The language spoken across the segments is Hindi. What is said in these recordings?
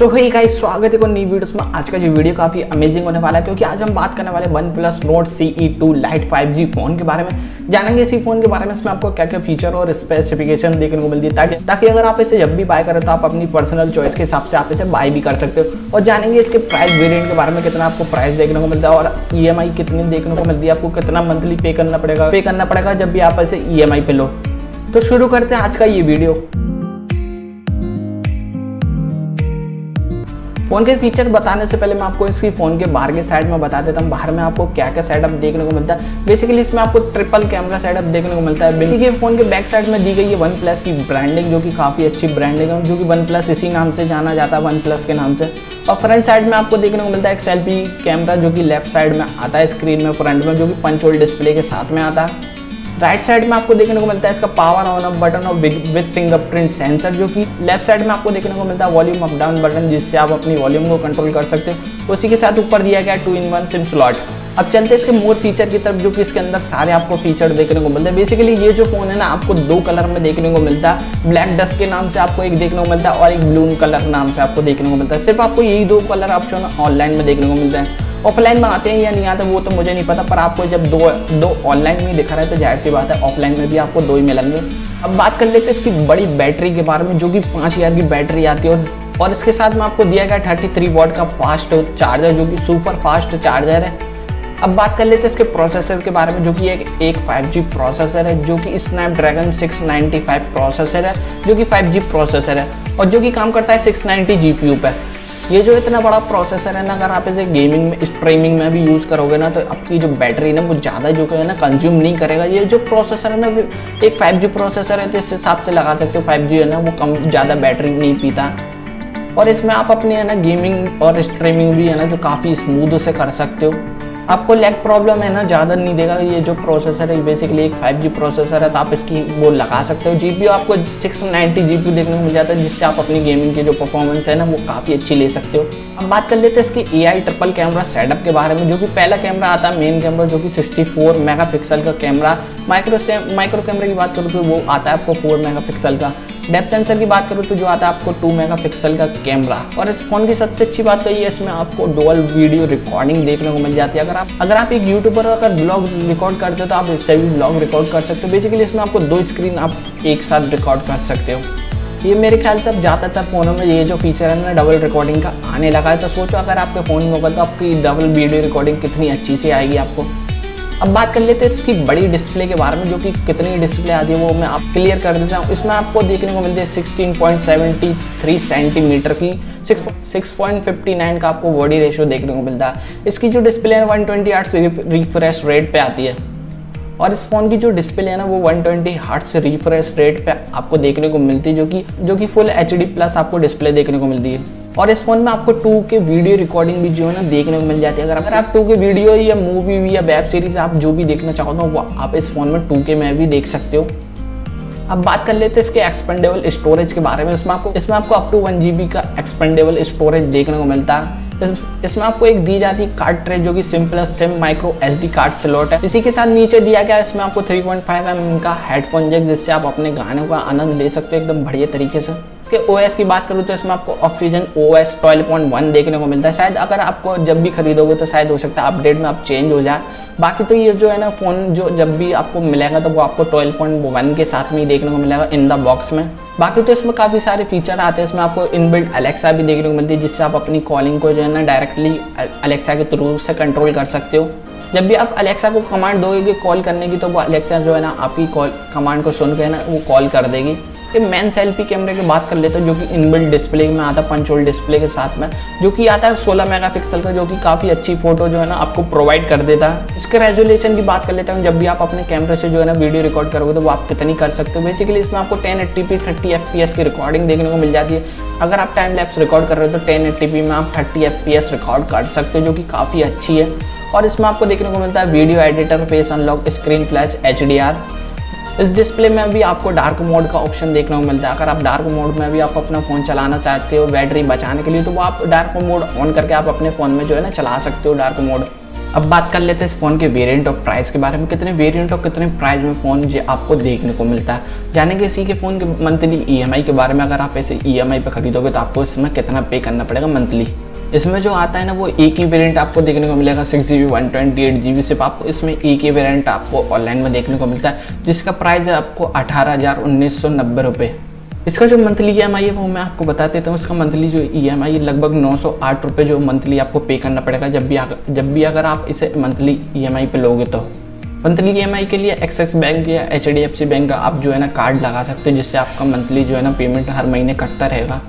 सो हे गाइस, स्वागत है को नई वीडियोस में। आज का जो वीडियो काफ़ी अमेजिंग होने वाला है क्योंकि आज हम बात करने वाले OnePlus Nord CE 2 Lite 5G phone के बारे में जानेंगे। इसी फ़ोन के बारे में इसमें आपको क्या क्या फीचर और स्पेसिफिकेशन देखने को मिलती है ताकि अगर आप इसे जब भी बाय करें तो आप अपनी पर्सनल चॉइस के हिसाब से आप इसे बाय भी कर सकते हो। और जानेंगे इसके प्राइस वेरियंट के बारे में, कितना आपको प्राइस देखने को मिलता है और EMI कितनी देखने को मिलती है, आपको कितना मंथली पे करना पड़ेगा जब भी आप इसे EMI पे लो। तो शुरू करते हैं आज का ये वीडियो। फ़ोन के फीचर बताने से पहले मैं आपको इसकी फ़ोन के बाहर के साइड में बता देता हूँ बाहर में आपको क्या क्या सेटअप देखने को मिलता है। बेसिकली इसमें आपको ट्रिपल कैमरा सेटअप देखने को मिलता है। बेसिकली फ़ोन के बैक साइड में दी गई है वन प्लस की ब्रांडिंग, जो कि काफ़ी अच्छी ब्रांडिंग है, जो कि वन प्लस इसी नाम से जाना जाता है, वन प्लस के नाम से। और फ्रंट साइड में आपको देखने को मिलता है एक सेल्फी कैमरा जो कि लेफ्ट साइड में आता है स्क्रीन में फ्रंट में, जो कि पंच होल डिस्प्ले के साथ में आता है। राइट साइड में आपको देखने को मिलता है इसका पावर ऑन ऑफ बटन और विद फिंगरप्रिंट सेंसर, जो कि लेफ्ट साइड में आपको देखने को मिलता है वॉल्यूम अप डाउन बटन, जिससे आप अपनी वॉल्यूम को कंट्रोल कर सकते हो। उसी के साथ ऊपर दिया गया 2-in-1 सिम स्लॉट। अब चलते हैं इसके मोर फीचर की तरफ, जो कि इसके अंदर सारे आपको फीचर देखने को मिलते हैं। बेसिकली ये जो फ़ोन है ना, आपको दो कलर में देखने को मिलता है। ब्लैक डस्ट के नाम से आपको एक देखने को मिलता है और एक ब्लू कलर नाम से आपको देखने को मिलता है। सिर्फ आपको यही दो कलर ऑप्शन ऑनलाइन में देखने को मिलता है। ऑफलाइन में आते हैं या नहीं आते वो तो मुझे नहीं पता, पर आपको जब दो ऑनलाइन में दिखा रहा है तो जाहिर सी बात है ऑफलाइन में भी आपको दो ही मिलेंगे। अब बात कर लेते हैं इसकी बड़ी बैटरी के बारे में, जो कि 5000 की बैटरी आती है और इसके साथ में आपको दिया गया 33 वाट का फास्ट चार्जर, जो कि सुपर फास्ट चार्जर है। अब बात कर लेते हैं इसके प्रोसेसर के बारे में, जो कि एक 5G प्रोसेसर है, जो कि स्नैपड्रैगन 695 प्रोसेसर है, जो कि 5G प्रोसेसर है और जो कि काम करता है 690 GPU पर। ये जो इतना बड़ा प्रोसेसर है ना, अगर आप इसे गेमिंग में स्ट्रीमिंग में भी यूज़ करोगे ना तो आपकी जो बैटरी ना वो ज़्यादा जो है ना कंज्यूम नहीं करेगा। ये जो प्रोसेसर है ना एक 5G प्रोसेसर है तो इस हिसाब से लगा सकते हो 5G है ना वो कम ज़्यादा बैटरी नहीं पीता और इसमें आप अपने है ना गेमिंग और स्ट्रीमिंग भी है ना जो काफ़ी स्मूथ से कर सकते हो। आपको लैग प्रॉब्लम है ना ज़्यादा नहीं देगा। ये जो प्रोसेसर है बेसिकली एक 5G प्रोसेसर है तो आप इसकी वो लगा सकते हो। GPU आपको 690 GPU देखने को मिल जाता है, जिससे आप अपनी गेमिंग की जो परफॉर्मेंस है ना वो काफ़ी अच्छी ले सकते हो। अब बात कर लेते हैं इसके AI ट्रिपल कैमरा सेटअप के बारे में, जो कि पहला कैमरा आता है मेन कैमरा, जो कि 64 मेगापिक्सल का कैमरा। माइक्रो कैमरा की बात करूँ तो वो आता है आपको 4 मेगापिक्सल का। डेप्थ सेंसर की बात करूँ तो जो आता है आपको 2 मेगापिक्सल का कैमरा। और इस फ़ोन की सबसे अच्छी बात तो ये है इसमें आपको डुअल वीडियो रिकॉर्डिंग देखने को मिल जाती है। अगर आप एक यूट्यूबर अगर ब्लॉग रिकॉर्ड करते हो तो आप इससे भी ब्लॉग रिकॉर्ड कर सकते हो। बेसिकली इसमें आपको दो स्क्रीन आप एक साथ रिकॉर्ड कर सकते हो। ये मेरे ख्याल से अब ज़्यादातर फ़ोनों में ये जो फीचर है ना डबल रिकॉर्डिंग का आने लगा है, तो सोचो अगर आपके फ़ोन में होगा तो आपकी डबल वीडियो रिकॉर्डिंग कितनी अच्छी से आएगी आपको। अब बात कर लेते हैं इसकी बड़ी डिस्प्ले के बारे में, जो कि कितनी डिस्प्ले आती है वो मैं आप क्लियर कर देता हूँ। इसमें आपको देखने को मिलती है 16.73 सेंटीमीटर की 6.59 का आपको बॉडी रेशियो देखने को मिलता है। इसकी जो डिस्प्ले है 120 हर्ट्ज़ रिफ्रेश रेट पे आती है और इस फ़ोन की जो डिस्प्ले है ना वो 120 हर्ट्ज़ रिफ्रेश रेट पे आपको देखने को मिलती है, जो कि फुल HD+ आपको डिस्प्ले देखने को मिलती है। और इस फ़ोन में आपको 2K वीडियो रिकॉर्डिंग भी जो है ना देखने को मिल जाती है। अगर आप 2K वीडियो या मूवी या वेब सीरीज़ आप जो भी देखना चाहो तो वो आप इस फ़ोन में 2K में भी देख सकते हो। अब बात कर लेते हैं इसके एक्सपेंडेबल स्टोरेज के बारे में। इसमें आपको अप टू 1 GB का एक्सपेंडेबल स्टोरेज देखने को मिलता है। इसमें आपको एक दी जाती है कार्ड ट्रे, जो कि SIM micro SD card slot है। इसी के साथ नीचे दिया गया इसमें आपको 3.5 mm का हेडफोन जैक, जिससे आप अपने गाने का आनंद ले सकते हो एकदम बढ़िया तरीके से। इसके OS की बात करूँ तो इसमें आपको OxygenOS 12.1 देखने को मिलता है। शायद अगर आपको जब भी खरीदोगे तो शायद हो सकता है अपडेट में आप चेंज हो जाए। बाकी तो ये जो है ना फ़ोन जो जब भी आपको मिलेगा तो वो आपको 12.1 के साथ में ही देखने को मिलेगा इन द बॉक्स में। बाकी तो इसमें काफ़ी सारे फीचर आते हैं। इसमें आपको इनबिल्ट Alexa भी देखने को मिलती है, जिससे आप अपनी कॉलिंग को जो है ना डायरेक्टली Alexa के थ्रू से कंट्रोल कर सकते हो। जब भी आप Alexa को कमांड दोगे कि कॉल करने की, तो वो Alexa जो है ना आपकी कमांड को सुन के ना वो कॉल कर देगी। इसके मेन सेल्फी कैमरे की बात कर लेते हैं, जो कि इनबिल्ट डिस्प्ले में आता है पंच होल डिस्प्ले के साथ में, जो कि आता है 16 मेगापिक्सल का, जो कि काफ़ी अच्छी फोटो जो है ना आपको प्रोवाइड कर देता है। इसके रेजोल्यूशन की बात कर लेते हैं, जब भी आप अपने कैमरे से जो है ना वीडियो रिकॉर्ड करोगे तो वो आप कितनी कर सकते हो। बेसिकली इसमें आपको 1080p 30 FPS की रिकॉर्डिंग देखने को मिल जाती है। अगर आप टाइम लैप्स रिकॉर्ड कर रहे हो तो 1080p में आप 30 FPS रिकॉर्ड कर सकते हो, जो कि काफ़ी अच्छी है। और इसमें आपको देखने को मिलता है video editor, face unlock, screen flash, HDR। इस डिस्प्ले में भी आपको डार्क मोड का ऑप्शन देखने को मिलता है। अगर आप डार्क मोड में भी आप अपना फ़ोन चलाना चाहते हो बैटरी बचाने के लिए, तो वो आप डार्क मोड ऑन करके आप अपने फ़ोन में जो है ना चला सकते हो डार्क मोड। अब बात कर लेते हैं इस फ़ोन के वेरिएंट और प्राइस के बारे में। कितने वेरिएंट और कितने प्राइस में फ़ोन ये आपको देखने को मिलता है, जानेंगे इसी के फ़ोन के मंथली ईएमआई के बारे में। अगर आप ऐसे ईएमआई पर खरीदोगे तो आपको इसमें कितना पे करना पड़ेगा मंथली। इसमें जो आता है ना वो एक ही वेरिएंट आपको देखने को मिलेगा, 6GB 128GB सिर्फ। आपको इसमें एक ही वेरिएंट आपको ऑनलाइन में देखने को मिलता है, जिसका प्राइस है आपको 18,1990 रुपये। इसका जो मंथली ईएमआई है वो मैं आपको बता देता हूँ। इसका मंथली जो ईएमआई लगभग 908 रुपये जो मंथली आपको पे करना पड़ेगा जब भी अगर आप इसे मंथली ईएमआई पे लोगे। तो मंथली ईएमआई के लिए एक्सिस बैंक या HDFC बैंक का आप जो है ना कार्ड लगा सकते हो, जिससे आपका मंथली जो है ना पेमेंट हर महीने कटता रहेगा।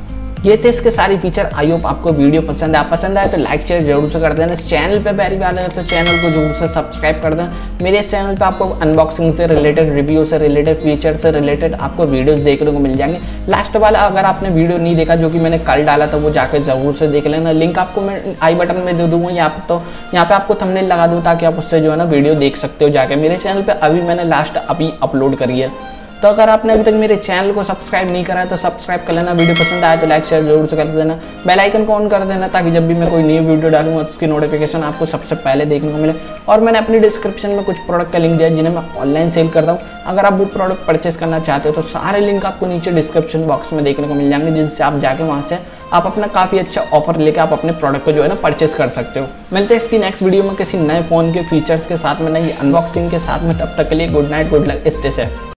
ये थे इसके सारे फीचर। आई होप आपको वीडियो पसंद आया। पसंद आए तो लाइक शेयर जरूर से कर देना। इस चैनल पे पहली बार आए तो चैनल को जरूर से सब्सक्राइब कर देना। मेरे इस चैनल पे आपको अनबॉक्सिंग से रिलेटेड, रिव्यू से रिलेटेड, फीचर से रिलेटेड आपको वीडियोस देखने को मिल जाएंगे। लास्ट वाला अगर आपने वीडियो नहीं देखा जो कि मैंने कल डाला था, वो जाकर जरूर से देख लेना। लिंक आपको मैं आई बटन में दे दूँगा, यहाँ पर आपको थंबनेल लगा दूँ ताकि आप उससे जो है ना वीडियो देख सकते हो जाके। मेरे चैनल पर अभी मैंने लास्ट अभी अपलोड करी है। तो अगर आपने अभी तक मेरे चैनल को सब्सक्राइब नहीं करा है तो सब्सक्राइब कर लेना। वीडियो पसंद आए तो लाइक शेयर जरूर से कर देना। बेल आइकन को ऑन कर देना ताकि जब भी मैं कोई नई वीडियो डालूंगा उसकी नोटिफिकेशन आपको सबसे पहले देखने को मिले। और मैंने अपनी डिस्क्रिप्शन में कुछ प्रोडक्ट का लिंक दिया जिन्हें मैं ऑनलाइन सेल करता हूँ। अगर आप वो प्रोडक्ट परचेस करना चाहते हो तो सारे लिंक आपको नीचे डिस्क्रिप्शन बॉक्स में देखने को मिल जाएंगे, जिनसे आप जाके वहाँ से आप अपना काफ़ी अच्छा ऑफर लेकर आप अपने प्रोडक्ट को जो है ना परचेस कर सकते हो। मिलते हैं इसकी नेक्स्ट वीडियो में किसी नए फ़ोन के फीचर्स के साथ में, नई अनबॉक्सिंग के साथ में। तब तक के लिए good night, good luck, stay safe.